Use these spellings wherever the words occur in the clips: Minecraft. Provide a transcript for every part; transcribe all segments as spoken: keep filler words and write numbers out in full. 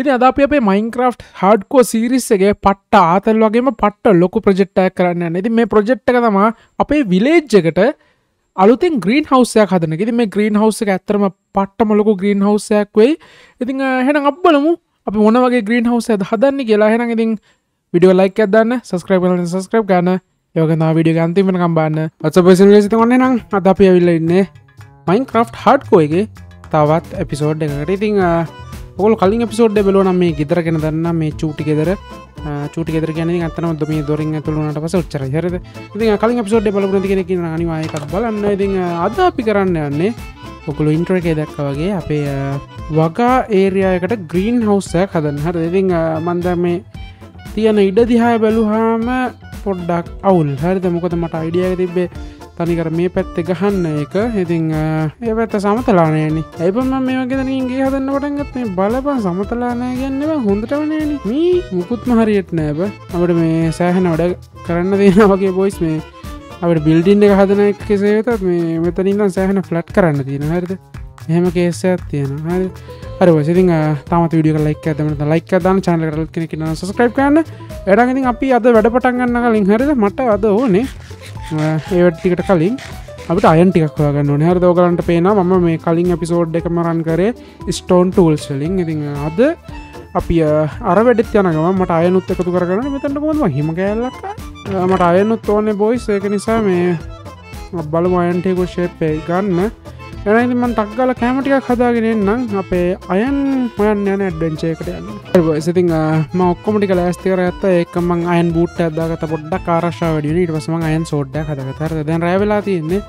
Ini ada apa ya Minecraft hardcore series sege patta athal wagema patta loku project ekak karanna yana. Ithin me project එක thama ape village ekata aluthen greenhouse ekak hadana. Ithin me greenhouse එක ඇත්තටම pattama loku greenhouse ekak වෙයි. Ithin එහෙනම් අපි බලමු අපි මොන වගේ greenhouse එකද හදන්නේ කියලා. එහෙනම් ඉතින් video like එකක් දාන්න, subscribe කරලා subscribe කරන්න. ඒ වගේම තව video එක අන්තිම වෙනකම් බලන්න. What's up guys ඉතින් ඔන්න එහෙනම් අද අපි ඇවිල්ලා ඉන්නේ Minecraft hardcore එකේ තවත් episode එකකට. ඉතින් Kalau kalian episode deh belum nama kita kan ada nama cuti kita, cuti kita kan ini katanya udah punya doringnya tuh luar biasa ucara. Jadi itu kalian episode deh belum nanti kan ini nangani mau ikut balan, nanti ada pikirannya ane, kalau intro kita kagak, apa warga area kita greenhouse ya kadan. Hari itu manda me tiada ide dihaya belu ham produk awal. Hari itu muka mata idea itu be Tani karena mepet tegahan naik, heading, ya peta sama telane ini. Ibu mama memang kita nih gaya dan orang katanya balapan sama telane, ya nih bang hundra mana ini. Mie mukut mahari itu nih apa? Abad me saya nih udah karena deh nama kayak boys me, abad building deh kata naik ke saya itu me, me tadi nih saya nih flat karena deh nih hari itu, ya me kayak sehat ya nih hari. Hari boys, heading, tamat video kalian like ya, teman teman like ya, dan channel kalian kini kini subscribe kan, edang heading api ada berapa tangan naga link hari itu mata ada oh nih. Event tiga kaling, abis iron tiga kalangan. Nih hari itu kalian terpena, mama me kaling episode dek kemarin kare stone tools kaling. Ini ada, api ya arah edit ya naga mama mata iron utte ketukar karan. Ini tanda bukan mahim kayak laka. Mata iron utto nih boys, kini saya me balu iron tiga shape kan me. Karena ini man tak galak kayak mati kahada gini nang, api iron iron nih adventure karan. Boys, ini mau komedi kelas tiga rata, kemang iron boot ada kata bodda karasha video ini, terus mang iron sword ada kata kata. Dan rival ati ini,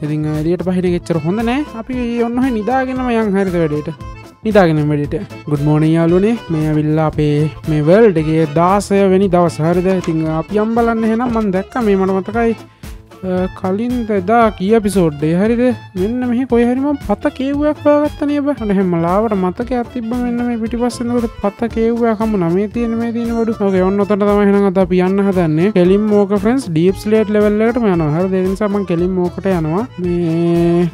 ini dia terpakai dengan ceruk honda nih, api orang nih nida gini nama yang hari itu berdiri. Nida gini berdiri. Good morning ya lu nih, me villa api me world ke das ya, ini das hari itu, ini api ambalan nih na mandek kah me mana matakai. කලින් දෙදාක් episode එක හරිද මෙන්න මෙහි කොයි හරි මම පත කේව්වක් හොයාගත්තා නේ බා නැහැ මලාවට මතකයක් තිබ්බා මෙන්න මේ පිටිපස්සෙන් උඩ පත කේව්වක් හමුණා මේ තියෙන මේ තියෙන බඩු ඔකේ ඔන්න ඔතන තමයි එහෙනම් අද අපි යන්න හදන්නේ කෙලින් මෝක ෆ්‍රෙන්ඩ්ස් ඩීප් ස්ලේට් ලෙවල් එකටම යනවා හරිද ඒ නිසා මම කෙලින් මෝකට යනවා මේ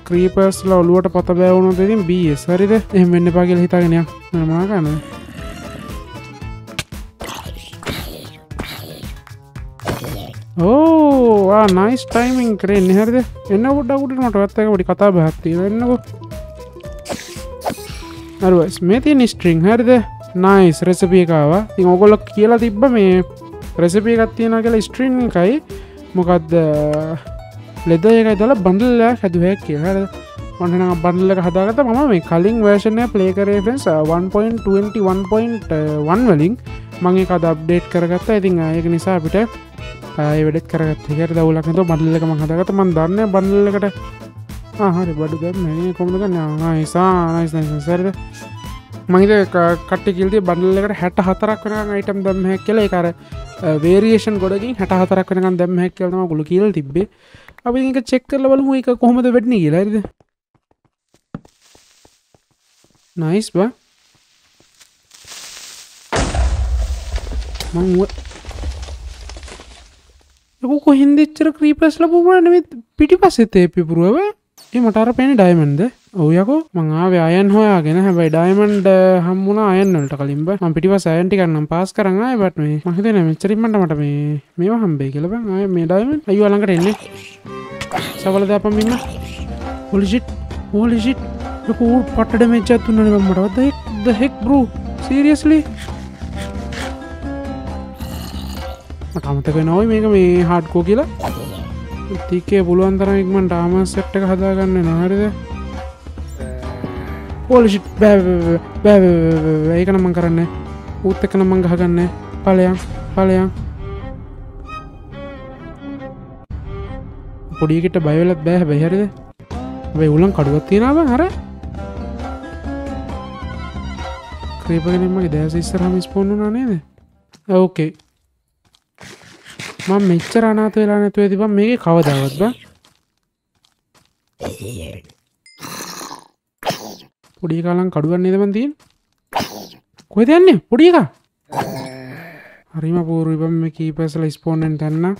ක්‍රීපර්ස් ලා ඔලුවට පත බෑ වුණොත් ඉතින් බීඑස් හරිද එහෙම වෙන්න එපා කියලා හිතාගෙන යන්න මම මා ගන්නවා Oh, wah, nice timing keren nih hari deh. Enna udah udah mau terbatas kalau dikata bahati. Enna kok. Aduh, seperti ini string hari deh. Nice resepi kawa. Tinggal kalau kira tiba me resepi katnya naga string kai. Mukad leda ya kai dalam bundle ya kadu ya kira. Orang naga bundle ya kata kata mama me kaling versionnya play kare friends one point twenty-one point one valing. Mangi kada update kare kata. Tinggal ya kini saya bete. Ayo edit kerja tiga ribu laknya itu bandel lekang mengatakan teman darne bandel lekang ah hari baru deh ini komplain kan ya nice nice nice sir deh manggil katte kildi bandel lekang heta hatarak kan item dem hek kelai karena variation goda gini heta hatarak kan dem hek kelai nama gulu kil tibbe abis ini kita check kerja level mui kohom itu bed nih gila deh nice ba manggil Aku hindi cerita creepers lah, bukan ini piti pasi tepi puru apa? Ini matara penny diamond deh. Oh ya aku mengapa iron hoya agen ya? By diamond, hamu na iron nol takalimba. Am piti pasi iron tiga enam pas karang aja buat me. Makanya nih mencari mana mata me. Mewa ham begi lah bang. Ayo me diamond. Ayo alang keren nih. Sabar deh apa mina? Holy shit, holy shit. Aku pot ada meja tuh nih bang matara. The heck, the heck bro. Seriously? Matang matang kena, ini mereka me hard kok gila. Tiga puluhan antara ikman damas set teka hada kan nih, hari deh. Polish, bebe bebe bebe bebe, ini kan mangkaran nih. Utte kan mangkahan nih. Paling, paling. Pudi kita bayar lagi bayar bayar deh. Bayar ulang kado tiga apa, hari? Kripa kan emang deh, sih sir kami sponu nane deh. Okay. Mam mecer anak tuh elane tuh itu bang mereka kawat dawat bang. Pudi kalang kaduan nih teman tin. Kau itu aneh, pudi ka? Hari mah puru bang mereka pasal sponen tanah.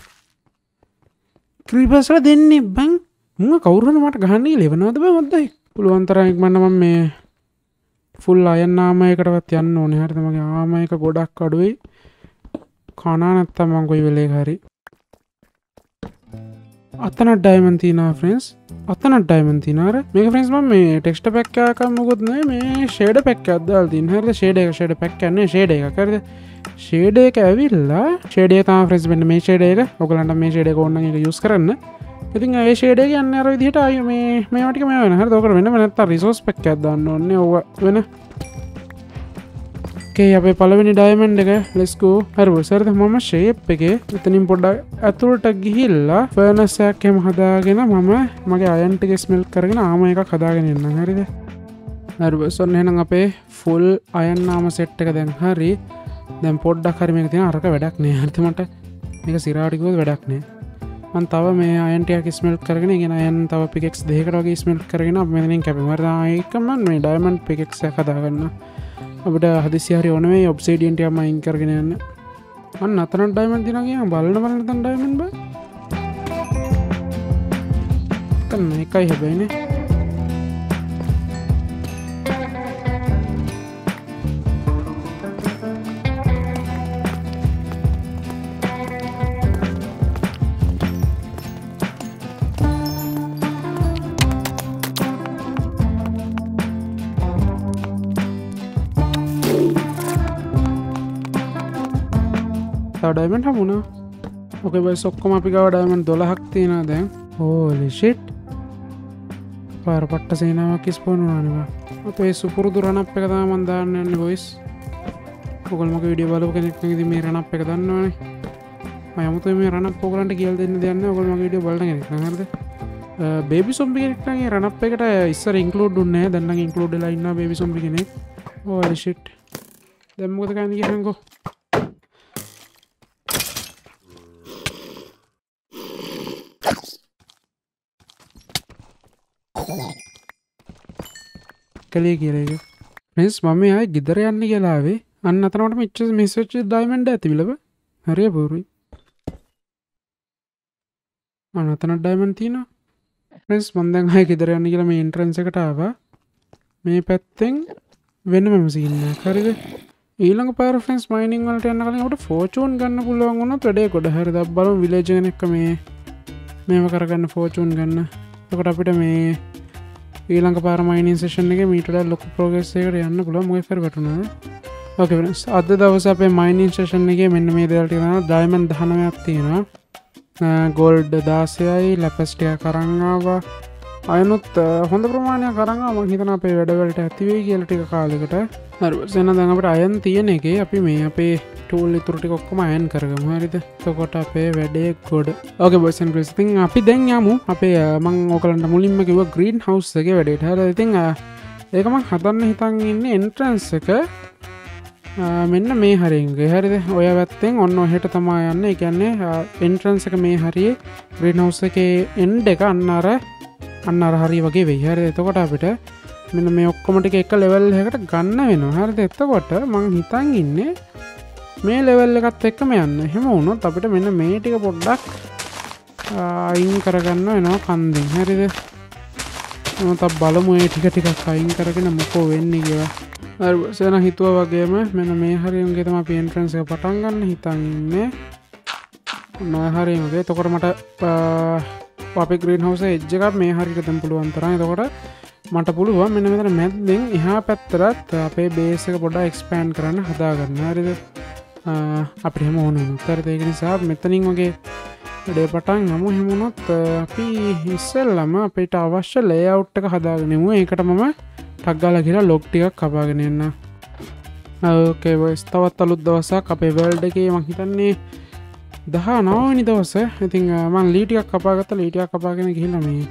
Kripas lah dene bang. Muka kauran mat gahani leban, atau bang matay. Puluhan terang ikman nama me. Full iron නාමයකටවත් යන්න ඕනේ. හරිද? මගේ ආමයක ගොඩක් අඩුයි. කන නැත්තම් මම කොයි වෙලේක හරි. අතනක් ඩයමන්ඩ් තියනවා ෆ්‍රෙන්ඩ්ස්. අතනක් ඩයමන්ඩ් තියනවා. අර මේක ෆ්‍රෙන්ඩ්ස් මම මේ ටෙක්ස්චර් පැක් එකක් මොකොත් නෙවෙයි මේ ෂේඩර් පැක් එකක් දාලා තින්න. හරිද? ෂේඩර් එක ෂේඩර් පැක් එකක් නෙවෙයි ෂේඩර් එකක්. හරිද? ෂේඩර් එක ඇවිල්ලා ෂේඩර් එක තමයි ෆ්‍රෙන්ඩ්ස් මෙන්න මේ ෂේඩර් එක. ඔයගලන්ට මේ ෂේඩර් එක ඕන නම් ඒක යූස් කරන්න. ඉතින් ඒ ෂේඩ් එක යන්නේ අර විදිහට ආයේ මේ මේවා ටික මේවා වෙන. හරිද? ඔකට වෙනම නැත්තම් රිසෝස් පැක් එකක් දාන්න ඕනේ. ඕක වෙන. ඔකේ අපි පළවෙනි ඩයමන්ඩ් එක let's go. හරි බොස්. හරිද? මම ෂේප් එකේ මෙතනින් පොඩ්ඩක් අතුලට ගිහිල්ලා ෆර්නස් එකක් එහෙම හදාගෙන මම මගේ අයන් ටික ස්මෙල්ට් කරගෙන ආම එකක් හදාගෙන ඉන්නම්. හරිද? හරි බොස්. ඔන්න එහෙනම් අපේ ෆුල් අයන් නාම සෙට් එක දැන් හරි. දැන් පොඩ්ඩක් හරි මේක තියෙන අරක වැඩක් නෑ. හරිද? මට මේක සිරාට ගියොත් වැඩක් නෑ. මම තව මේ අයන් ටිකක් ස්මෙල්ට් කරගෙන ඉගෙන අයන් තව පිකෙක්ස් දෙකකට වගේ ස්මෙල්ට් කරගෙන අපි මෙතනින් කැපෙමු. හරිද? ඒක මම මේ ඩයමන්ඩ් පිකෙක්ස් එක හදාගන්න. අපිට හදිසිය හරි ඕන මේ ඔබ්සෙඩියන් ටිකක් මයින් කරගෙන යන්න. මම නතරන් ඩයමන්ඩ් දිනවා කියන බලන බලන තන ඩයමන්ඩ් බා. කන්න එකයි හැබැයිනේ. ඩයිමන්ඩ් හමුණා. ඔකේ බයිස් ඔක්කොම අපි ගාව ඩයිමන්ඩ් දොළහක් තියෙනවා දැන්. Holy shit. පාර පට්ට සේනාවක් ස්පෝන් වුණා නේ. ඔතේ සුපුරුදු රණප් එක තමයි මම දාන්න යන්නේ බොයිස්. ඔයගොල්ලෝ මගේ වීඩියෝ බලපු කෙනෙක් නම් ඉතින් මේ රණප් එක දන්නවනේ. මම අමුතුවෙන් මේ රණප් ඔයගොල්ලන්ට කියලා දෙන්න දෙයක් නැහැ. ඔයගොල්ලෝ මගේ වීඩියෝ බලන කෙනෙක් නම් හරිද? බේබි සොම්බි කෙනෙක් නම් මේ රණප් එකට ඉස්සර ඉන්ක්ලූඩ් වුන්නේ නැහැ. දැන් නම් ඉන්ක්ලූඩ් වෙලා ඉන්නවා බේබි සොම්බි කෙනෙක්. Holy shit. දැන් මොකද කරන්නේ කියන්නකෝ. කලේ කියලා ෆ්‍රෙන්ඩ්ස් මම ආයි ගෙදර යන්න කියලා ආවේ. අන්න අතනකට මෙච්ච මෙසේජ් ඩයමන්ඩ් ඇති විලබ. හරිය බොරුයි. අන්න අතන ඩයමන්ඩ් තියෙනවා. ෆ්‍රෙන්ඩ්ස් මම දැන් ආයි ගෙදර යන්න කියලා මේ එන්ට්‍රන්ස් එකට ආවා. මේ පැත්තෙන් වෙනමම සීන් එකක්. හරිද? ඊළඟ පාර ෆ්‍රෙන්ඩ්ස් මයිනින් වලට යන්න කලින් අපිට ෆෝචූන් ගන්න පුළුවන් වුණා. ට්‍රේඩ් එක ගොඩ හරිද? අපි බලමු විලේජ් එකෙන් එක්ක මේ මේව කරගන්න ෆෝචූන් ගන්න. එතකොට අපිට මේ ඊළඟ පාර මයිනින් සෙෂන් එකේ මීටරයක් ලොකු ප්‍රෝග්‍රස් එකකට යන්න පුළුවන්. මොකෙ ෆෙර වැටුණාද? ඕකේ ෆ්‍රෙන්ඩ්ස් අද දවසේ අපේ මයිනින් සෙෂන් එකේ මෙන්න මේ දේවල් ටික තියෙනවා. ඩයමන්ඩ් දහනවයක් තියෙනවා. ගෝල්ඩ් දාසයයි ලැපස් ටික අරන් ආවා. අයනොත් හොඳ ප්‍රමාණයක් අරන් ආවා. මම හිතනවා අපේ වැඩ වලට ඇති වෙයි කියලා ටික කාලයකට. හරි එහෙනම් දැන් අපිට අයන් තියෙන එකේ අපි මේ අපේ ටූල් ඉතුරු ටික ඔක්කොම අයන් කරගමු. හරිද? එතකොට අපේ වැඩේ ගොඩ. Okay boys and girls. ඉතින් අපි දැන් යමු අපේ මම ඔයගලන්ට මුලින්ම කිව්වා ග්‍රීන් හවුස් එකේ වැඩේට. හරිද? ඉතින් ඒක මම හදන්න හිතන් ඉන්නේ එන්ට්‍රන්ස් එක මෙන්න මේ හරියගේ. හරිද? ඔය පැත්තෙන් ඔන්න ඔහෙට තමයි යන්නේ. ඒ කියන්නේ එන්ට්‍රන්ස් එක මේ හරියේ ග්‍රීන් හවුස් එකේ එන්ඩ් එක අන්න අර අන්න අර හරිය වගේ වෙයි. හරිද? එතකොට අපිට මෙන්න මේ ඔක්කොම ටික එක ලෙවල් එකකට ගන්න වෙනවා. හරිද? එතකොට මම හිතන් ඉන්නේ මේ ලෙවල් එකත් එක්කම යන්න. එහෙම වුණොත් අපිට මෙන්න මේ ටික පොඩ්ඩක් අයින් කරගන්න වෙනවා කන්දෙන්. හරිද? මොකද බලමු මේ ටික ටිකක් අයින් කරගෙන මොකෝ වෙන්නේ කියලා. හරි සේන හිතුවා වගේම මෙන්න මේ හරියුන්ගේ තමයි අපි එන්ට්‍රන්ස් එක පටන් ගන්න හිතන් ඉන්නේ. මොන හරියුන්ගේ? එතකොට මට අපේ ග්‍රීන් හවුස් එජ් එකක් මේ හරියට දෙන්න පුළුවන් තරම්. එතකොට මට පුළුවන් මෙන්න මෙතන මැද්දෙන් එහා පැත්තට අපේ බේස් එක පොඩ්ඩක් එක්ස්පෑන්ඩ් කරන්න හදා ගන්න. හරිද? අපිට හැම ඕන උත්තර දෙක නිසා මෙතනින් වගේ වැඩේ පටන් ගමු. එහෙම වුණොත් අපි ඉස්සෙල්ලාම අපිට අවශ්‍ය ලේඅවුට් එක හදාගෙන යමු. ඒකට මම ටක් ගාලා කියලා ලොග් ටිකක් කපාගෙන යන්න. ඕකේ බොයිස් තවත් අලුත් දවසක් අපේ වර්ල්ඩ් එකේ මම හිතන්නේ දහනව වෙනි දවසේ. ඉතින් මම ලී ටිකක් කපාගත්තා. ලී ටිකක් කපාගෙන ගිහිල්ලා මේ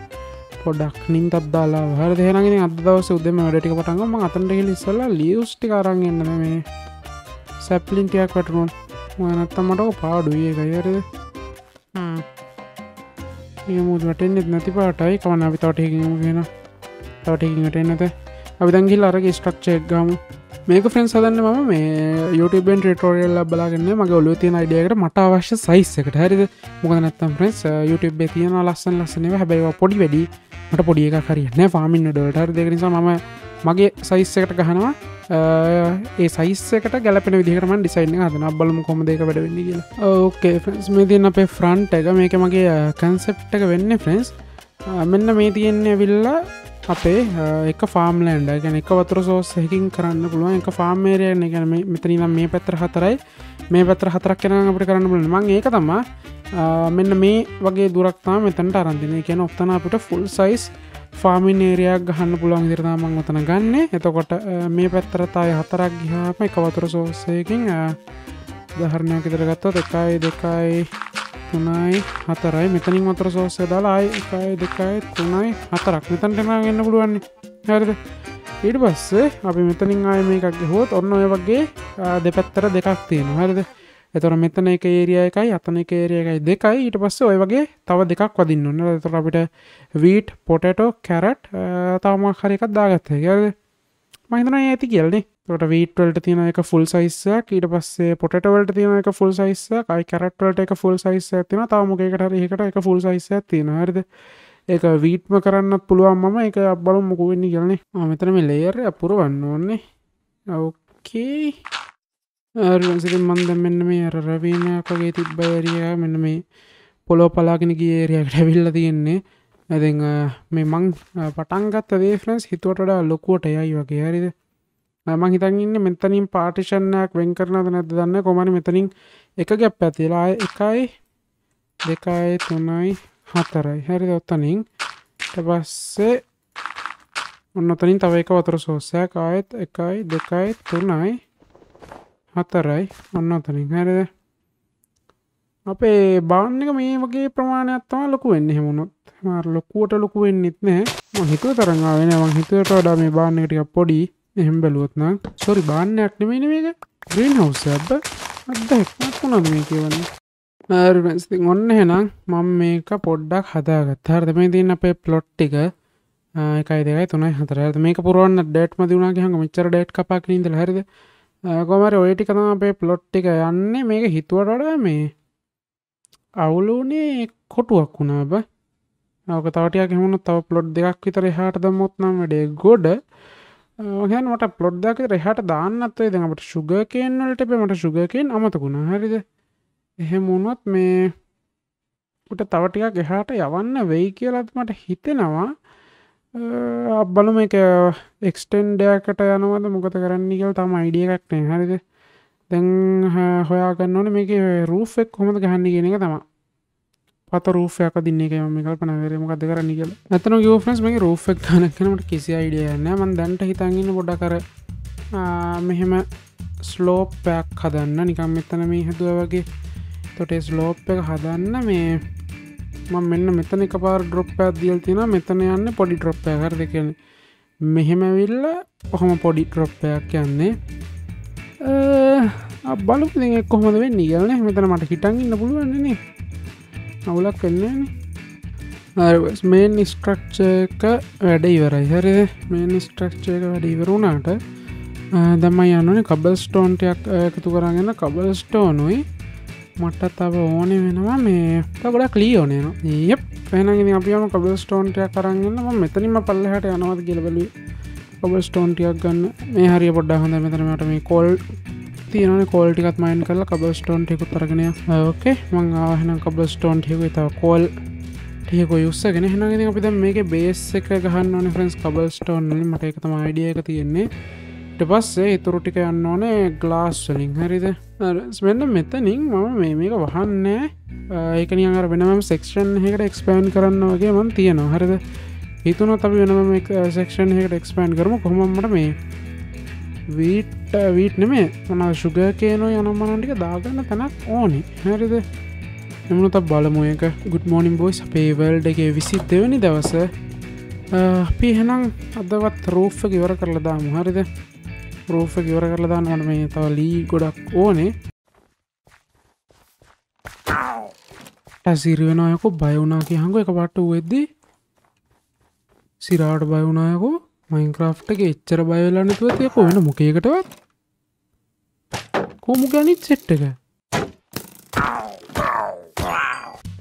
පොඩ්ඩක් නිින්දත් දාලා. හරිද? එහෙනම් ඉතින් අද දවසේ උදේම වැඩ ටික පටන් ගමු. මම අතනට ගිහින් ඉස්සලා ලීව්ස් ටික අරන් එන්න. මේ සැප්ලින් ටිකක් වැටුණොත් මම නැත්තම් මට පාඩුයි ඒකයි. හරිද? හ්ම්. මේ මොකද වැටෙන්නේ නැති පාටයි. කවන්න අපි තව ටිකකින් යමු කියනවා. තව ටිකකින් වැටෙන්නේ නැත. අපි දැන් ගිහින් අරගේ ස්ට්‍රක්චර් එක ගාමු. මේක ෆ්‍රෙන්ඩ්ස් හදන්නේ මම මේ YouTube එකෙන් ටියුටෝරියල් එකක් බලාගෙන ඉන්නේ. මගේ ඔළුවේ තියෙන අයිඩියා එකට මට අවශ්‍ය සයිස් එකට. හරිද? මොකද නැත්තම් ෆ්‍රෙන්ඩ්ස් YouTube එකේ තියෙන ලස්සන ලස්සන ඒවා හැබැයි ඒවා පොඩි වැඩි. මට පොඩි එකක් හරියන්නේ නැහැ ෆාමින් වැඩවලට. හරිද? ඒක නිසා මම මගේ සයිස් එකට ගහනවා ඒ සයිස් එකට ගැලපෙන විදිහකට මම ඩිසයින් එක හදනවා බලමු කොහොමද ඒක වැඩ වෙන්නේ කියලා ඕකේ ෆ්‍රෙන්ඩ්ස් මේ තියෙන අපේ ෆ්‍රන්ට් එක මේක මගේ concept එක වෙන්නේ ෆ්‍රෙන්ඩ්ස් මෙන්න මේ තියෙන්නේ ඇවිල්ලා අපේ එක farm land එක يعني එක වතුර source එකකින් කරන්න පුළුවන් එක farm area එක يعني මේ මෙතන ඉඳන් මේ පැත්තට හතරයි මේ පැත්තට හතරක් වෙනවා නම් අපිට කරන්න බලන්න මම ඒක තමයි මෙන්න මේ වගේ දුරක් තමයි මෙතනට අරන් දෙන්නේ يعني ඔතන අපිට full size farming area එක ගන්න පුළුවන් විදිහට තමයි මම ඔතන ගන්නෙ. එතකොට මේ පැත්තට තාය හතරක් ගියාම එක වතුර source එකකින් උදාහරණයක් විදිහට ගත්තොත් එකයි දෙකයි තුනයි හතරයි මෙතනින් වතුර source එක දාලා ආයි එකයි දෙකයි තුනයි හතරක් මෙතනට ගෙනගෙන පුළුවන්. හරිද? ඊට පස්සේ අපි මෙතනින් ආයි මේකක් ගහුවොත් ඔන්න ඔය වගේ දෙපැත්තට දෙකක් තියෙනවා. හරිද? එතකොට මෙතන එක area එකයි අතන එක area එකයි දෙකයි ඊට පස්සේ ඔය වගේ තව දෙකක් වදින්න ඕන. එතකොට අපිට wheat, potato, carrot තව මොකක් හරි එකක් දාගත්තා. හරිද? මම හිතනවා ඒ ඇති කියලා නේ. එතකොට wheat වලට තියෙන එක full size එකක් ඊට පස්සේ potato වලට තියෙන එක full size එකක් ආයි carrot වලට එක full size එකක් තියෙනවා. තව මොකේකට හරි එකකට එක full size එකක් තියෙනවා. හරිද? ඒක wheatම කරන්නත් පුළුවන් මම ඒක බලමු මොකෝ වෙන්නේ කියලා නේ. ආ මෙතන මේ layer එක පුරවන්න ඕනේ. Okay. අරුන්සෙන් මම දැන් මෙන්න මේ අර රවීනාක වගේ තිබ්බ ඒරියා මෙන්න මේ පොළොව පලාගෙන ගිය ඒරියාකට ඇවිල්ලා තියෙන්නේ. ඉතින් මේ මං පටන් ගත්ත වේ ෆ්‍රෙන්ඩ්ස් හිතුවට වඩා ලොකුවට එයි වගේ හරිද? මම හිතන් ඉන්නේ මෙතනින් පාටිෂන් එකක් වෙන් කරනවද නැද්ද දන්නේ කොහොමද මෙතනින් එක ගැප් එකක් තියලා එකයි දෙකයි තුනයි හතරයි හරිද? ඔතනින් ඊට පස්සේ ඔන්න ඔතනින් තව එක වතුර සෝස් එකක් ආයෙත් එකයි දෙකයි තුනයි හතරයි ඔන්න ඔතනින් හරිද අපේ බාන් එක මේ වගේ ප්‍රමාණයක් තමයි ලොකු වෙන්නේ එහෙම වුණොත් මාර ලොකුවට ලොකු වෙන්නෙත් නැහැ මම හිතුව තරම් ආවේ නෑ මම හිතුවට වඩා මේ බාන් එක ටිකක් පොඩි එහෙම බැලුවොත් නම් sorry බාන් එකක් නෙමෙයි මේක green house එකක් අද්දක් නක් මේ කියවන්නේ මාර ෆ්‍රෙන්ඩ්ස් ඉතින් ඔන්න එහෙනම් මම මේක පොඩ්ඩක් හදාගත්තා හරිද මේ තියෙන අපේ ප්ලොට් එක එකයි දෙකයි තුනයි හතරයි මේක පුරවන්න ඩේට් මදි වුණා ගියාම මෙච්චර ඩේට් කපාගෙන ඉඳලා හරිද කොහමද ඔය ටික තමයි අපේ ප්ලොට් එක යන්නේ මේක හිතුවට වඩා මේ අවුලුනේ කොටුවක් වුණා බ. ඔක තව ටිකක් එහෙම වුණොත් තව ප්ලොට් දෙකක් විතර එහාට දැම්මොත් නම් වැඩේ ගොඩ. ඔය කියන්නේ මට ප්ලොට් දෙකක් විතර එහාට දාන්නත් වෙයි. දැන් අපිට sugar cane වලට අපි මට sugar cane අමතකුණා. හරිද? එහෙම වුණොත් මේ උට තව ටිකක් එහාට යවන්න වෙයි කියලාත් මට හිතෙනවා. බලමු මේක extend එකකට යනවද මොකද කරන්න කියලා තාම idea එකක් නැහැ හරිද දැන් හොයා ගන්න ඕනේ මේකේ roof එක කොහොමද ගහන්නේ කියන එක තමයි පත roof එකක් අදින්න එකයි මම කල්පනා කරේ මොකද කරන්න කියලා නැත්තම් ගියෝ friends මේකේ roof එක ගන්න කියන මට කිසි idea නැහැ මම දැන්ට හිතන් ඉන්නේ පොඩක් අර මෙහෙම slope එකක් හදන්න නිකන් මෙතන මේ හදුවා වගේ එතකොට ඒ slope එක හදන්න මේ මම මෙන්න මෙතන එකපාර drop එකක් දීලා තිනවා මෙතන යන්නේ පොඩි drop එකක් හරිද කියන්නේ මෙහෙම ඇවිල්ලා කොහොම පොඩි drop එකක් යන්නේ අ බලමු ඉතින් ඒක කොහොමද වෙන්නේ කියලා නේ මෙතන මට හිටන් ඉන්න පුළුවන් නේ අවුලක් වෙන්නේ නැහැ නේ හරි main structure එක වැඩ ඉවරයි හරිද main structure එක වැඩ ඉවර වුණාට දැන් මම යන්නේ cobblestone ටිකක් එකතු කරගෙන cobblestone උයි මට තව ඕනේ වෙනවා මේ තව ගොඩක් ලී ඕනේ නෝ. යප්. එහෙනම් ඉතින් අපි යමු cobblestone ටිකක් අරන් එන්න. මම මෙතනින්ම පල්ලෙහාට යනවාද කියලා බලුවේ. cobblestone ටිකක් ගන්න. මේ හරිය පොඩ්ඩක් හොඳයි. මෙතන මට මේ coal තියෙනවානේ. coal ටිකක් mine කරලා cobblestone ටිකත් අරගෙන යන්න. ඕකේ. මම ආවා එහෙනම් cobblestone ටිකේ තව coal ටිකක් use කරගෙන. එහෙනම් ඉතින් අපි දැන් මේකේ base එක ගහන්න ඕනේ friends cobblestone වලින්. මට ඒක තමයි idea එක තියෙන්නේ. ඊට පස්සේ ඊතුරු ටික යන්න ඕනේ glass වලින් හරිද? මෙන්න මෙතනින් මම මේ මේක වහන්නේ ඒක නිකන් අර වෙනම section එකකට expand කරන්න වගේ මම තියනවා හරිද? හිතුණොත් අපි වෙනම එක section එකකට expand කරමු කොහොමද මට මේ wheat wheat නෙමෙයි මොනවා sugar cane යන මොනවා ටික දාගන්න තැනක් ඕනේ හරිද? එමුණත් අපි බලමු ඒක good morning boys අපේ world එකේ විසිට වෙනි දවසේ අපි එහෙනම් අදවත් roof එක ඉවර කරලා දාමු හරිද? රූෆ් එක ඉවර කරලා දාන්න මේ තව ලී ගොඩක් ඕනේ. ඇසිරි වෙනවා යකෝ බය වුණා කියහංගෝ එකපාරට ඌෙද්දි. සිරාවට බය වුණා යකෝ Minecraft එකේ එච්චර බය වෙලා නැතුව තියකෝ වෙන මොකේකටවත්. කොහොම ගනිත් සෙට් එක.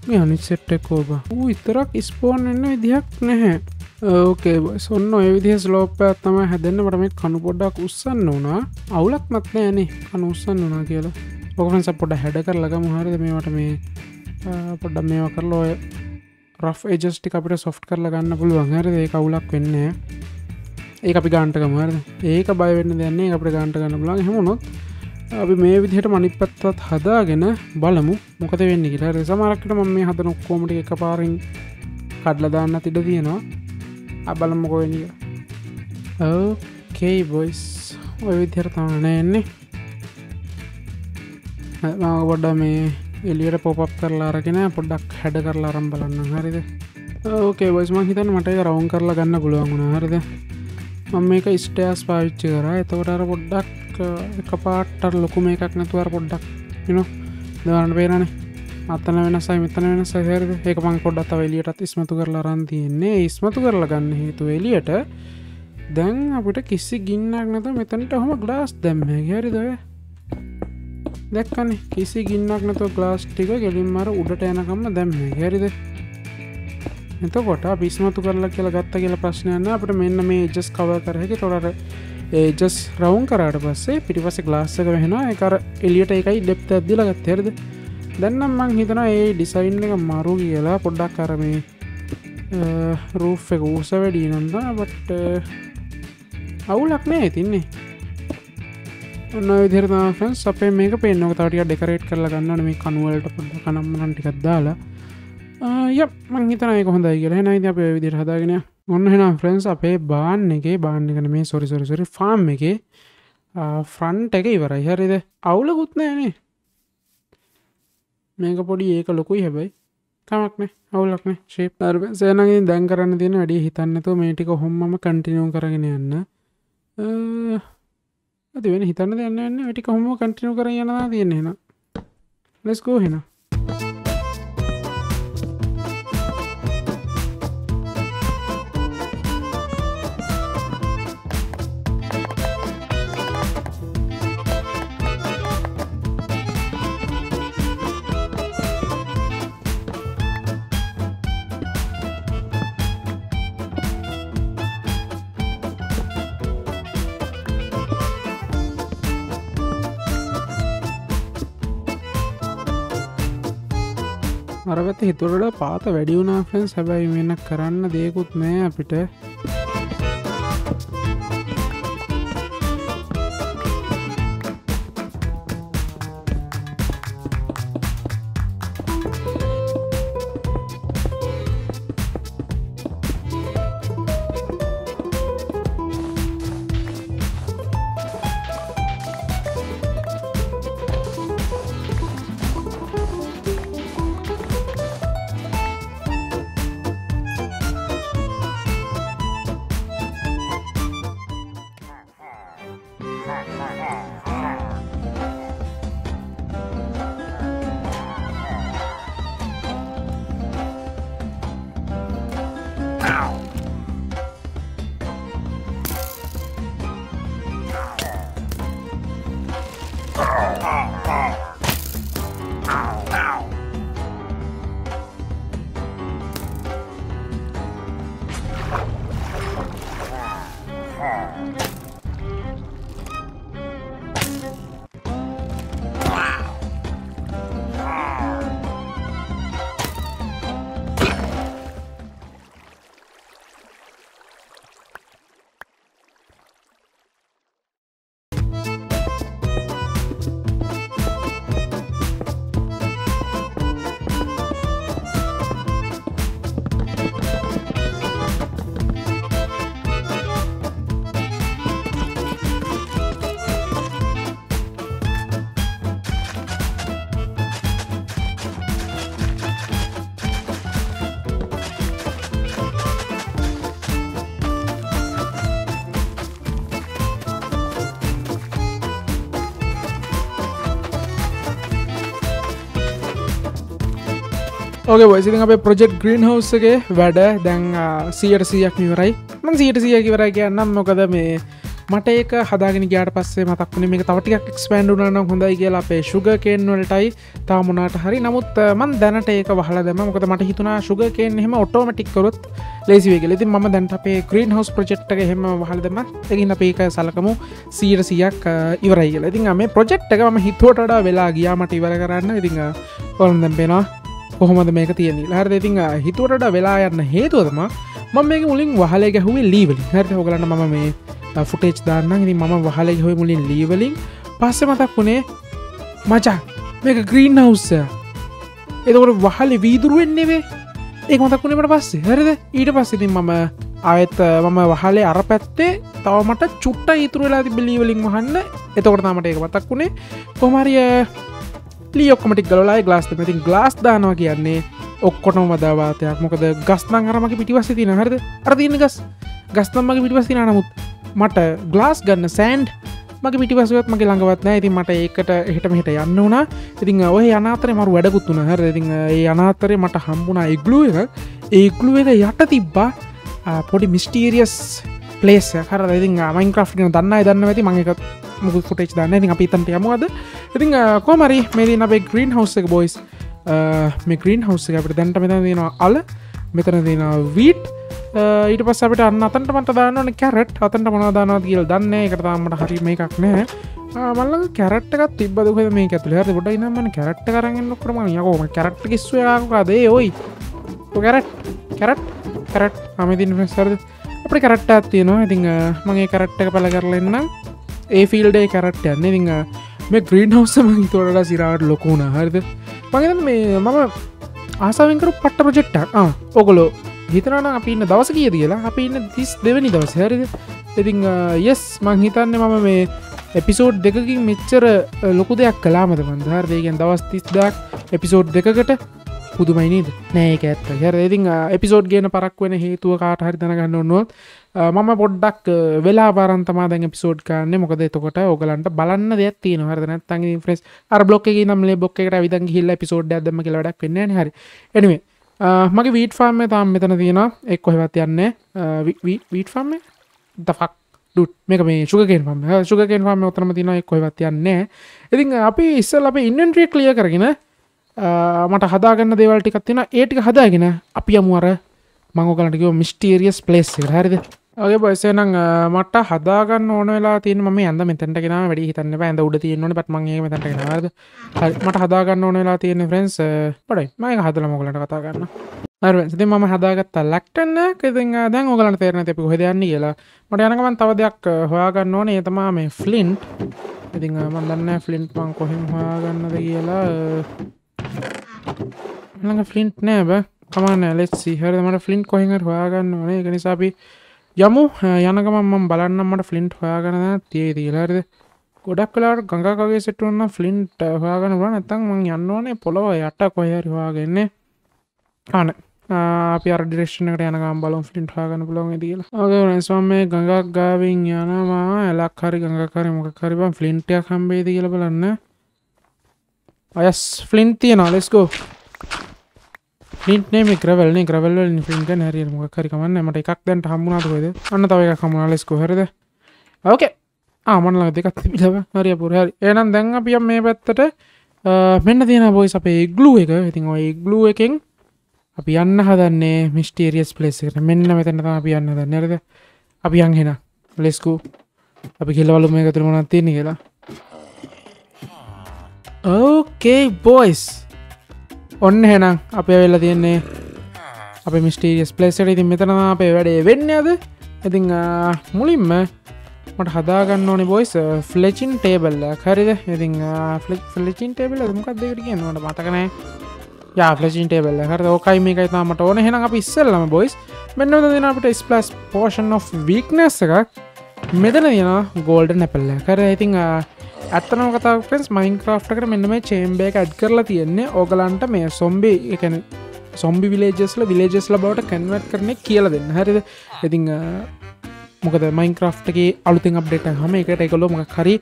මේ අනිත් සෙට් එක කොබ. ඌ විතරක් ස්පෝන් වෙන්න විදිහක් නැහැ. Okay boys, ඔන්න ඔය විදිහේ ස්ලෝප් එකක් තමයි හැදෙන්නේ. මට මේ කණු පොඩ්ඩක් උස්සන්න වුණා. අවුලක්වත් නැහැ නේ කණු උස්සන්න වුණා කියලා. ඔක ෆ්‍රෙන්ඩ්ස් අප පොඩ්ඩක් හැඩ කරලා ගමු. හරියද මේවට මේ පොඩ්ඩක් මේවා කරලා ඔය rough edges ටික අපිට soft කරලා ගන්න පුළුවන්. හරියද ඒක අවුලක් වෙන්නේ නැහැ. ඒක අපි ගන්නට ගමු. හරියද ඒක බය වෙන්න දෙයක් නැහැ. ඒක අපිට ගන්නට ගන්න පුළුවන්. එහෙම වුණොත් අපි මේ විදිහට අනිත් පැත්තත් හදාගෙන බලමු මොකද වෙන්නේ කියලා. හරියද සමහරක් විට මම මේ හදන ඔක්කොම ටික එකපාරින් කඩලා දාන්න තියද තියෙනවා. Abalam ko ini. Okay boys, oke biar tahu nih ini. Mau pada me elir pop up kerla rakinnya, pada head kerla rambalan hari deh. Okay boys, mau kita nanti ya round kerla ganna buluang mana hari deh. Mami ka istias five cera, itu orang pada kepatar loku mereka kena tuar pada, you know, dengan berani. අතන වෙනසයි මෙතන වෙනසයි හරියද ඒක මම පොඩ්ඩක් තව එළියටත් ඉස්මතු කරලා අරන් තියන්නේ ඉස්මතු කරලා ගන්න හේතුව එළියට දැන් අපිට කිසි ගින්නක් නැතුව මෙතනට ඔහම ග්ලාස් දැම්මේ හරියද ඔය දැක්කනේ කිසි ගින්නක් නැතුව ග්ලාස් ටික ගෙලින්ම අර උඩට යනකම්ම දැම්මේ හරියද එතකොට අපි ඉස්මතු කරලා කියලා ගත්ත කියලා ප්‍රශ්නයක් නැහැ අපිට මෙන්න මේ එජස් කවර් කර හැකි ඒතකොට අර එජස් රවුන්ඩ් කරාට පස්සේ පිටිපස්සේ ග්ලාස් එක වෙනවා ඒක අර එළියට ඒකයි ඩෙප්ත් එකක් දීලා ගත්ත හරියද Dan namang hitana e desain lega maru gila poda karame roof fegu sawe di nanda but aulak ne tini. Noi dirna friends sape mega pen no taria decorate karla ganna nami kanuel to poda kana manan tikat dala. Yap mang hitana e kohanda gila hena itia pe vidir hada gina. Ono hena friends sape ban nege ban nege nami sorry sorry sorry farm nege front tege ibarai hari de aulak utne ne. Mega podi eka lokoi habai kamak ne awulak ne shape darbe senangin dan karanna diyena wedi hitanne to me tika hommama continue karagena yanna eh adi wen hitanne deyak naha ne me tika hommama continue karagena yana diyenne hena let's go hena අරකට හිතුවට වඩා පාත වැඩි වුණා friends හැබැයි මෙන්න කරන්න දෙයක්වත් නැහැ අපිට Oke boys, ini ngapain project greenhouse ke, wadah, dan siar siar kiberai, man siar siar kiberai ke, enam mau kada me මට ඒක හදාගෙන ගියාට පස්සේ මතක් වුණේ මේක තව ටිකක් expand වුණා නම් හොඳයි කියලා අපේ sugar cane වලටයි තාම මොනාට හරි. නමුත් මම දැනට ඒක වහලා දැම්මා. මොකද මට හිතුණා sugar cane එහෙම automatic කරොත් lazy වෙයි කියලා. ඉතින් මම දැන් අපේ greenhouse project එක එහෙම වහලා දැම්මා. ඒකින් අපි ඒක සලකමු සීයට සීයක් ඉවරයි කියලා. ඉතින් මේ project එක මම හිතුවට වඩා වෙලා ගියා මට ඉවර කරන්න. ඉතින් ඔන්න දැන් පේනවා කොහොමද මේක තියෙන්නේ. හරිද? ඉතින් හිතුවට වඩා වෙලා යන හේතුව තමයි මම මේක මුලින් වහලේ ගැහුවේ ලී වලින්. හරිද? ඔයගලන්ට මම මේ ෆුටේජ් දාන්න ඉතින් මම වහලා ගිහුවේ මුලින් ලී වලින්. පස්සේ මතක් වුණේ මචං මේක ග්‍රීන් හවුස් එක. ඒකට වහලේ වීදුරුවෙන් නෙවෙයි. ඒක මතක් වුණේ මට පස්සේ. හරිද? ඊට පස්සේ ඉතින් මම ආයෙත් මම වහලේ අර පැත්තේ තව මට චුට්ටක් ඉතුරු වෙලා තිබ්බ ලී වලින් වහන්න. ඒකට තමයි මට ඒක මතක් වුණේ. කොහොම හරි ලී ඔක්කොම ටික ගලවලා ඒ ග්ලාස් දෙන්න. ඉතින් ග්ලාස් දානවා කියන්නේ ඔක්කොටම වඩා වාතයක්. මොකද ගස් නම් අර මගේ පිටිපස්සේ තියෙනවා. හරිද? අර තියෙන ගස්. ගස් නම් මගේ පිටිපස්සේ තියෙනවා. නමුත් මට ග්ලාස් ගන්න සෑන්ඩ් මගේ පිටිපස්සෙවත් මගේ ළඟවත් නැහැ. ඉතින් මට ඒකට එහෙට මෙහෙට යන්න වුණා. ඉතින් ඔය අනාතරේ මරු වැඩකුත් වුණා. හරිද? ඉතින් ඒ අනාතරේ මට හම්බුණා ඉග්ලු එකක්. ඒ ඉග්ලු එක යට තිබ්බා පොඩි මිස්ටීරියස් ප්ලේස් එකක්. හරිද? ඉතින් Minecraft ගැන දන්න අය දන්නවා ඇති. මම ඒක මුකුත් ෆුටේජ් දාන්නේ. ඉතින් අපි එතනට යමු අද. ඉතින් කොහොම හරි මේ දින අපේ ග්‍රීන් හවුස් එක බොයිස්. මේ ග්‍රීන් හවුස් එක අපිට දැන්ට මෙතන තියෙනවා අල. මෙතන තියෙනවා වීට්. ඊට පස්ස අපිට අන්න අතන්ට මට දාන්නවන කැරට්. අතන්ට මොනවද දානවද කියලා දන්නේ නැහැ. ඒකට තාම මට හරියම එකක් නැහැ. මම ළඟ කැරට් එකක් තිබ්බද කොහෙද මේක ඇතුලේ. හරිද? පොඩ්ඩක් ඉන්න මම කැරට් එක අරන් එන්න ඔක්කොම. යකෝ මම කැරට් කිස්සු එකක් මොකද? ඒ ඔයි. ඔය කැරට්. කැරට්. කැරට්. අමෙදින් ෆ්‍රෙන්ඩ්ස් හරිද? අපිට කැරට් එකක් තියෙනවා. ඉතින් මම ඒ කැරට් එක පළ කරලා එන්නම්. ඒ ෆීල්ඩ් එකේ කැරට් යන්නේ. ඉතින් මේ ග්‍රීන් හවුස් එක මම ඊට වඩා සිරාවට ලොකු වුණා. හරිද? මම හිතන්නේ මේ මම ආසාවෙන් කරපු පට්ට ප්‍රොජෙක්ට් එකක්. ආ ඔයගොල්ලෝ හිතනවා නම් අපි ඉන්න දවස කීයද කියලා. අපි ඉන්න තිස් දෙක වෙනි දවසේ. හරිද? ඉතින් yes මං හිතන්නේ මම මේ එපිසෝඩ් දෙකකින් මෙච්චර ලොකු දෙයක් කළාමද මන්ද? හරිද? ඒ කියන්නේ දවස් තිස් දාහක් එපිසෝඩ් දෙකකට පුදුමයි නේද? නෑ ඒක ඇත්තයි. හරිද? ඉතින් එපිසෝඩ් ගේන පරක් වෙන හේතුව කාට හරි දැනගන්න ඕනොත් මම පොඩ්ඩක් වෙලා පාරන් තමයි දැන් එපිසෝඩ් ගන්නෙ. මොකද එතකොට ඕගලන්ට බලන්න දෙයක් තියෙනවා. හරිද? නැත්නම් ඉතින් ෆ්‍රෙන්ඩ්ස් අර බ්ලොක් එකේ ඉඳන් මේ බ්ලොක් එකට අවිදන් ගිහිල්ලා එපිසෝඩ් එකක් දැම්ම කියලා වැඩක් වෙන්නේ නැහැ නේ. හරි. anyway මගේ වීට් ෆාර්ම් එක තාම මෙතන තියෙනවා. එක් කොහෙවත් යන්නේ වීට් ෆාර්ම් එක. the fuck dude මේක මේ sugar cane farm එක. sugar cane farm එක උතරම තියෙනවා. එක් කොහෙවත් යන්නේ. ඉතින් අපි ඉස්සෙල්ලා අපේ inventory clear කරගෙන මට හදාගන්න දේවල් ටිකක් තියෙනවා. ඒ ටික හදාගෙන අපි යමු අර මම ඔයගලන්ට කිව්ව mysterious place එකට. හරිද? ඔගේ boys එහෙනම් මට හදාගන්න ඕන වෙලා තියෙන මම මේ ඇඳ මෙතනට ගෙනාවා. වැඩි හිතන්න එපා. ඇඳ උඩ තියෙන්න ඕනේ. බත් මම ඒක මෙතනට ගෙනාවා. හරිද? හරි මට හදාගන්න ඕන වෙලා තියෙන friends බඩයි. මම ඒක හදලාම ඔයගලන්ට කතා කරනවා. හරි friends ඉතින් මම හදාගත්ත ලැක්ටන් එක. ඉතින් දැන් ඔයගලන්ට තේරෙන්නේ නැති අපි කොහෙද යන්නේ කියලා. මට යන ගමන් තව දෙයක් හොයාගන්න ඕනේ. ඒ තමයි මේ ෆ්ලින්ට්. ඉතින් මම දන්නේ නැහැ ෆ්ලින්ට් මම කොහෙන් හොයාගන්නද කියලා. මම ෆ්ලින්ට් නෑ බෑ. come on let's see. හරිද? මට ෆ්ලින්ට් කොහෙන් හරි හොයාගන්න ඕනේ. ඒක නිසා අපි යමු. යන ගමන් මම බලන්න මට ෆ්ලින්ට් හොයාගන්න තියෙයිද කියලා. හරිද? ගොඩක් වෙලාවට ගඟක වගේ සෙට් වුණා ෆ්ලින්ට් හොයාගන්න බෑ. නැත්නම් මම යන්න ඕනේ පොළොව යට කොහේ හරි හොයාගන්නේ. අනේ අපි අර ඩිරෙක්ෂන් එකට යන ගමන් බලමු ෆ්ලින්ට් හොයාගන්න පුළුවන්ද කියලා. ඔකේ ෆ්‍රෙන්ඩ්ස් මම මේ ගඟක් ගාවින් යනවා. එලක් හරි ගඟක් හරි මොකක් හරි බං ෆ්ලින්ට් එකක් හම්බෙයිද කියලා බලන්න. අයස් ෆ්ලින්ට් තියනවා. let's go. ෆ්ලින්ට් නේ මේ ග්‍රැවල් නේ. ග්‍රැවල් වලින් ෆ්ලින්ට් ගන්න හරියට මොකක් හරි කමන්නේ. මට එකක් දැන් හම්බුණාද කොහෙද? අන්න තව එකක් හම්බුණා. let's go. හරිද? okay. ආ මම ළඟ දෙකක් තිබිලා. හරි අපුර. හරි. එහෙනම් දැන් අපි යම් මේ පැත්තට මෙන්න තියෙනවා boys අපේ ඉග්ලු එක. ඉතින් ඔය ඉග්ලු එකෙන් අපි යන්න හදන්නේ mysterious place එකට. මෙන්න මෙතන තමයි අපි යන්න හදන්නේ. හරිද? අපි යන් එහෙනම්. let's go. අපි ගිහලා බලමු මේක ඇතුළේ මොනවද තියෙන්නේ කියලා. okay boys. ඔන්න එහෙනම් අපි වෙලා තියෙන්නේ අපේ mysterious place එකට. ඉතින් මෙතන තමයි අපේ වැඩේ වෙන්නේ අද. ඉතින් මුලින්ම මට හදා ගන්න ඕනේ boys fletching table එක. හරිද? ඉතින් fletching table එක මොකක්ද ඒකට කියන්නේ මට මතක නැහැ. යා fletching table එක. හරිද? ඕකයි මේකයි තමයි මට ඕනේ. එහෙනම් අපි ඉස්සෙල්ලාම boys මෙන්න මෙතන දෙන අපිට splash potion of weakness එකක්. මෙතන දෙනවා golden apple එක. හරිද? ඉතින් ඇත්තම කතාව ෆ්‍රෙන්ඩ්ස් Minecraft එකට මෙන්න මේ chamber එක ඇඩ් කරලා තියෙන්නේ ඕගලන්ට මේ zombie ඒ කියන්නේ zombie villages ලා villages ලා බවට convert කරන්නේ කියලා දෙන්න. හරිද? ඉතින් මොකද Minecraft එකේ අලුතෙන් update එකක් හැම එකට ඒකලෝ මොකක් හරි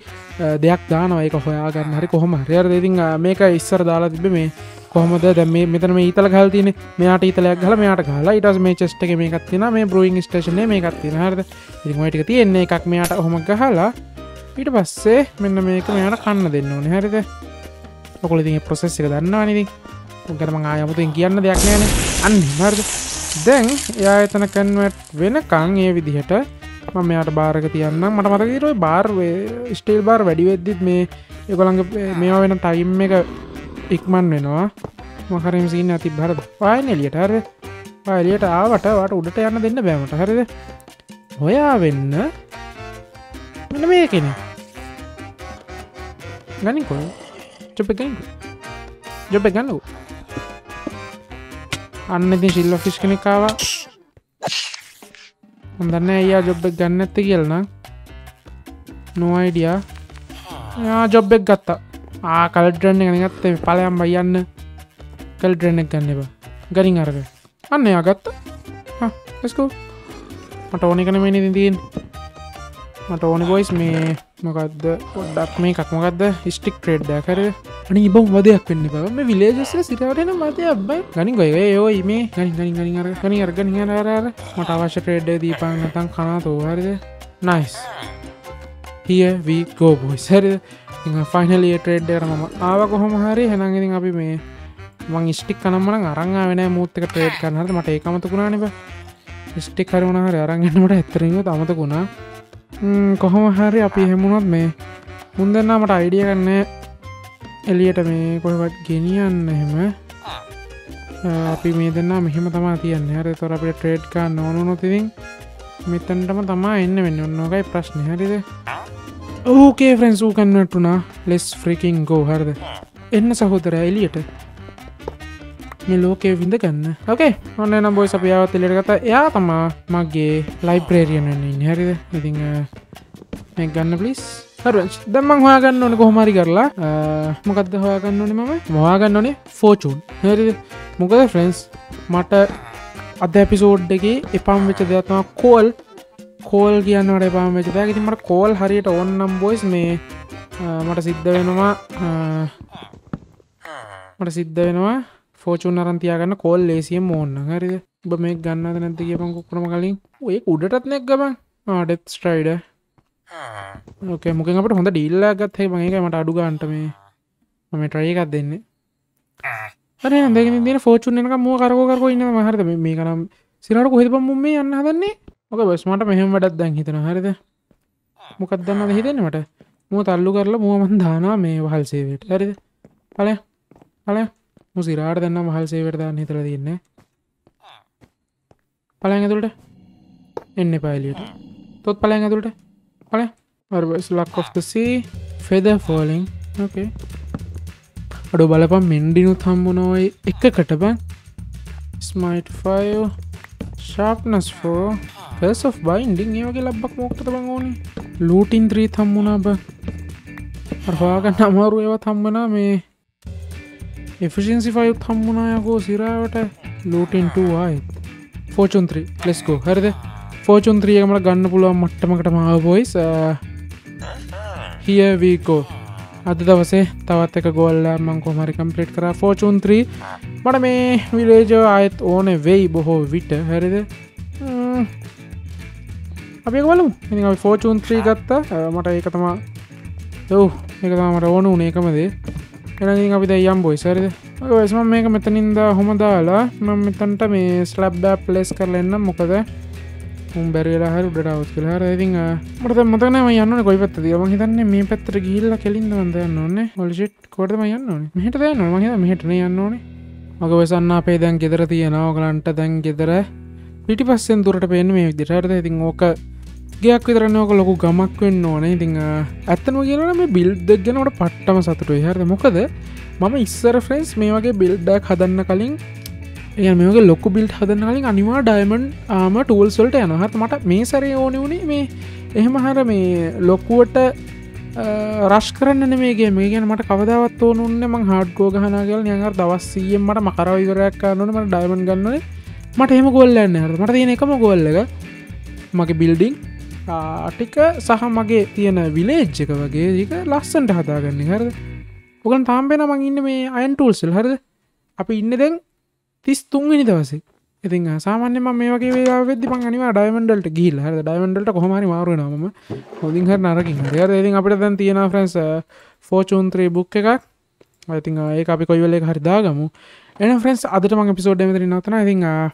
දෙයක් දානවා. ඒක හොයාගන්න හරි කොහොම හරි. හරිද? ඉතින් මේක ඉස්සර දාලා තිබ්බේ මේ කොහොමද දැන් මේ මෙතන මේ ඊතල ගහලා තියෙන්නේ මෙයාට ඊතලයක් ගහලා මෙයාට ගහලා ඊට පස්සේ මේ chest එකේ මේකක් තියෙනවා මේ brewing station එකේ මේකක් තියෙනවා හරිද ඉතින් ඔය ටික තියෙන්නේ එකක් මෙයාට ඔහොම ගහලා ඊට පස්සේ මෙන්න මේක මෙයාට කන්න දෙන්න ඕනේ හරිද ඔකල ඉතින් මේ process එක දන්නවනේ ඉතින් ඔක ගැන මම ආයෙමතුන් කියන්න දෙයක් නෑනේ අන්න හරිද දැන් එයා එතන convert වෙනකන් මේ විදිහට මම මෙයාට බාර් එක තියන්නම් මට මතක හිටියේ ඔය බාර් ස්ටීල් බාර් වැඩි වෙද්දිත් මේ ඒගොල්ලන්ගේ මේවා වෙන ටයිම් එක ඉක්මන් වෙනවා මම හරියම සීන් නැති බාර් ෆයින් එළියට හරි ආ එළියට ආවට වාට උඩට යන්න දෙන්න බෑ මට හරිද හොයා වෙන්න මෙන්න මේකනේ ගන්නකො ජොබෙගන්න ජොබෙගන්නු අන්න ඉතින් සිල්වර් ෆිෂ් කෙනෙක් ආවා Mandarne ya job bag ganne te gelna. No idea. Ya job bag gatta. Ah colored drain ne gatte palayam bayanne. Colored drain ne ganne ba. Garing arage. Anne ya gatta. Ha, let's go. Mata one ekane me ne din. Mata one boys me mokadda poddak me ekak mokadda stick trade dak hari. Ani iba wadayak wenna ba. Me villages e sirata ena wadayak ba. Ganing goy e oy me ganing ganing ganing ara ganing ara ganing ara ara. Mata awashya trade e deepan naththam kana to harida. Nice. Here we go boys. Harida. Inga finally e trade ekata mama aawa kohoma hari. Enan ithin api me man stick kanamma nan aran aawe naha mooth ekak trade karanna harida. Mata eka amathuk una ne ba. Stick hari una hari aran ganna mata eththarin goth amathuk una. Hmm kohoma hari api ehema unoth me mun denna mata idea ekak ne. එලියට මේ කොහෙවත් ගෙනියන්න එහෙම අපි මේ දෙන්නා මෙහෙම තමයි තියන්නේ හරිද ඒතර අපිට ට්‍රේඩ් ගන්න ඕන වුණොත් ඉතින් මෙතනටම තමයි එන්න වෙන්නේ ඔන්න ඔකයි ප්‍රශ්නේ හරිද ඕකේ ෆ්‍රෙන්ඩ්ස් ඌ කන්වර්ට් වුණා ලෙට්ස් ෆ්‍රිකින් ගෝ හරිද එන්න සහෝදරයා එලියට මේ ලෝකේ විඳ ගන්න ඕකේ ඔන්න එහෙනම් බොයිස් අපි ආවත් එලියට ගත්තා එයා තමයි මගේ ලයිබ්‍රරියන් වෙන්න ඉන්නේ හරිද ඉතින් මේක ගන්න ප්ලීස් හරිද දැන් මම හොයාගන්න ඕනේ කොහොම හරි කරලා මොකද්ද හොයාගන්න ඕනේ මම හොයාගන්න ඕනේ ෆෝචුන් හරිද මොකද ෆ්‍රෙන්ඩ්ස් මට අද එපිසෝඩ් එකේ එපම් වෙච්ච දේ තමයි කෝල් කෝල් කියනවට එපම් වෙච්ච දේ. ඉතින් මට කෝල් හරියට ඕන නම් බොයිස් මේ මට සිද්ධ වෙනවා මට සිද්ධ වෙනවා ෆෝචුන් අරන් තියාගන්න කෝල් ලේසියෙන් ඕන නම් හරිද ඔබ මේක ගන්නවද නැද්ද කියපන් කොක්කරම කලින් ඔය උඩටත් නැග් ගමන් ආ death strider Okay, mungkin apa tuh? Honda deal lah, kat teh bangai kayak mata adu kan, tapi, kami try kat deh ini. Ada yang begini, ini fortune ini kan mau kargo kargo ini, mahar itu mereka nam, siraro kuhit pun mumi, aneh ada nih. Oke, bos, mata mehem badat deng itu, mahar itu, muka dana deh itu nih mata, mau talu karla, mau mandhana me bahal save it, hari itu, paling, paling, mau sirar deh, nama bahal save it deh, nih terus ini, paling itu udah, ini paling itu, tuh paling itu udah. Oke, harus luck of the sea, feather falling, oke. Aduh, balapam mendingu thambunoy, ikka katapang. Smite five, sharpness four, curse of binding, ini oke labbak mokta tabang oni. Looting three thambuna ba. Arwaga namaru ewa thambuna me. Efficiency five thambuna ya go sira wata. Looting two ay. Fortune three, let's go. Harde. Fortune three එකම ගන්න පුළුවන් මට්ටමකටම ආව boys. Here we go. අද දවසේ තවත් එක goal එකක් මම කොහොම හරි complete කරා Fortune three. මට මේ village ආයෙත් ඕනේ වෙයි බොහෝ විට. හරිද? අපි ඒක බලමු. ඉතින් අපි Fortune three ගත්තා. මට ඒක තමයි ඔව් ඒක තමයි මට ඕන උනේ එකම දේ. එහෙනම් ඉතින් අපි දැන් යම් boys. හරිද? ඔය boys මම මේක මෙතනින්ද හොම දාලා මම මෙතනට මේ slab එක place කරලා එන්නම් මොකද උඹරේලා හරි උඩට આવුත් කියලා හරි ඉතින් මට දැන් මතක නැහැ මම යන්න ඕනේ කොයි පැත්තද කියලා මම හිතන්නේ මේ පැත්තට ගිහිල්ලා කෙලින්ද මම දැන් ඕනේ හොල් ෂිට් කොහෙද මම යන්න ඕනේ මෙහෙට දැන් ඕනේ මම හිතා මෙහෙට නේ යන්න ඕනේ මගේ වෙසන්න අපේ දැන් ගෙදර තියෙනවා ඔයගලන්ට දැන් ගෙදර පිටිපස්සෙන් දුරට පේන්නේ මේ විදිහට හරිද ඉතින් ඕක ගයක් විතර නේ ඕක ලොකු ගමක් වෙන්න ඕනේ ඉතින් ඇත්තම කියනවනම් මේ බිල්ඩ් එක ගැන මට පට්ටම සතුටුයි හරිද මොකද මම ඉස්සර ෆ්‍රෙන්ඩ්ස් මේ වගේ බිල්ඩ් එකක් හදන්න කලින් එයන් මේ වගේ ලොකු බිල්ඩ් හදන්න කලින් අනිවා ඩයමන්ඩ් ආම ටූල්ස් වලට යනවා. හරිද? මට මේ සැරේ ඕනේ උනේ මේ එහෙම හර මේ ලොකුවට රෂ් කරන්න නෙමෙයි ගේම් එක. ඒ කියන්නේ මට කවදාවත් ඕන උන්නේ මං හાર્ඩ් ගෝ ගහනවා කියලා නිකන් අර දවස් සීයෙන් මට මකරව ඉවරයක් ගන්න ඕනේ මට ඩයමන්ඩ් ගන්න ඕනේ. මට එහෙම ගෝල් යන්නේ හරිද? මට තියෙන එකම ගෝල් එක මගේ බිල්ඩින් ටික සහ මගේ තියෙන විලේජ් එක වගේ ඒක ලස්සනට හදාගන්නේ. හරිද? ඔයගොල්ලන් තාම වෙනා මං ඉන්නේ මේ අයන් ටූල්ස් වල. හරිද? Api ini deng, tis tunggu ini dawasi. Itu enggak sama nih mama mewah kebelah beti pangani mah diamond delta gila. Harus diamond delta kau mari mau orang mama. Holding har nara king. Harus itu enggak pada tanti na friends fortune three book kekak. I think ah, ek api koi balik hari dagamu. Enak friends, ada tuh mang episode deh metri nonton. I think ah,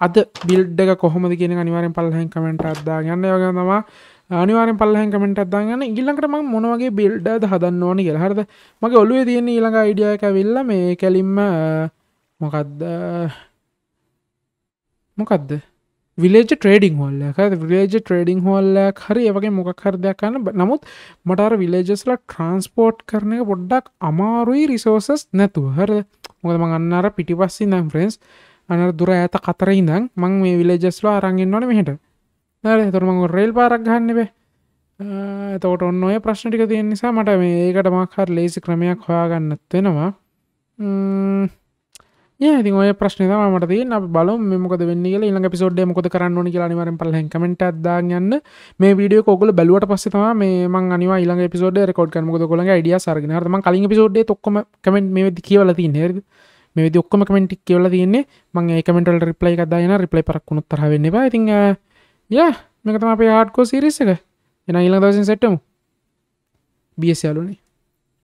ada build dega kau madi kini kan iwarin paling hang comment ada. Yang ada yang nama අනිවාර්යෙන් පල්ලෙන් comment එකක් දාන්න. ඊළඟට මම මොන වගේ build එකද හදන්න ඕනේ කියලා. හරිද? මගේ ඔළුවේ තියෙන ඊළඟ අයිඩියා එක ඇවිල්ලා මේ කැලින්ම මොකද්ද? මොකද්ද? විලේජ් ට්‍රේඩින් හෝල් එක. හරිද? විලේජ් ට්‍රේඩින් හෝල් එක. හරි ඒ වගේ මොකක් හරි දෙයක් ගන්න. නමුත් මට අර විලේජර්ස් ලා ට්‍රාන්ස්පෝට් කරන එක පොඩ්ඩක් අමාරුයි රිසෝසස් නැතුව. හරිද? මොකද මම අන්න අර පිටිපස්සේ ඉඳන් ෆ්‍රෙන්ඩ්ස් අන්න අර දුර ඈත කතරේ ඉඳන් මම මේ විලේජර්ස් ලා අරන් ඉන්නවනේ මෙහෙට. Nah, itu orang rel parak kan nih be, itu orang noya perasaan itu kan ini sama ada me, ini ada makar lazy kremnya kaya kan nanti nama, ya itu noya perasaan itu sama ada ini, nah balom memu kau denger nih kalau episode deh memu kau dekaran noni kalau nih marin paling comment ada nyan, me video kau gula belu apa pasti sama me mang nih mau ilang episode deh record kan memu kau gula nggak idea sargin, harus mang kaling episode deh toko comment me dikit balatin ya. Meme di toko comment dikit balatin nih, mang comment orang reply kadai na reply parak kunut terhaven nih be, I think ya, mereka tuh apa ya hardcore series ya, ini hilang tahun ini setemu, B S C alone.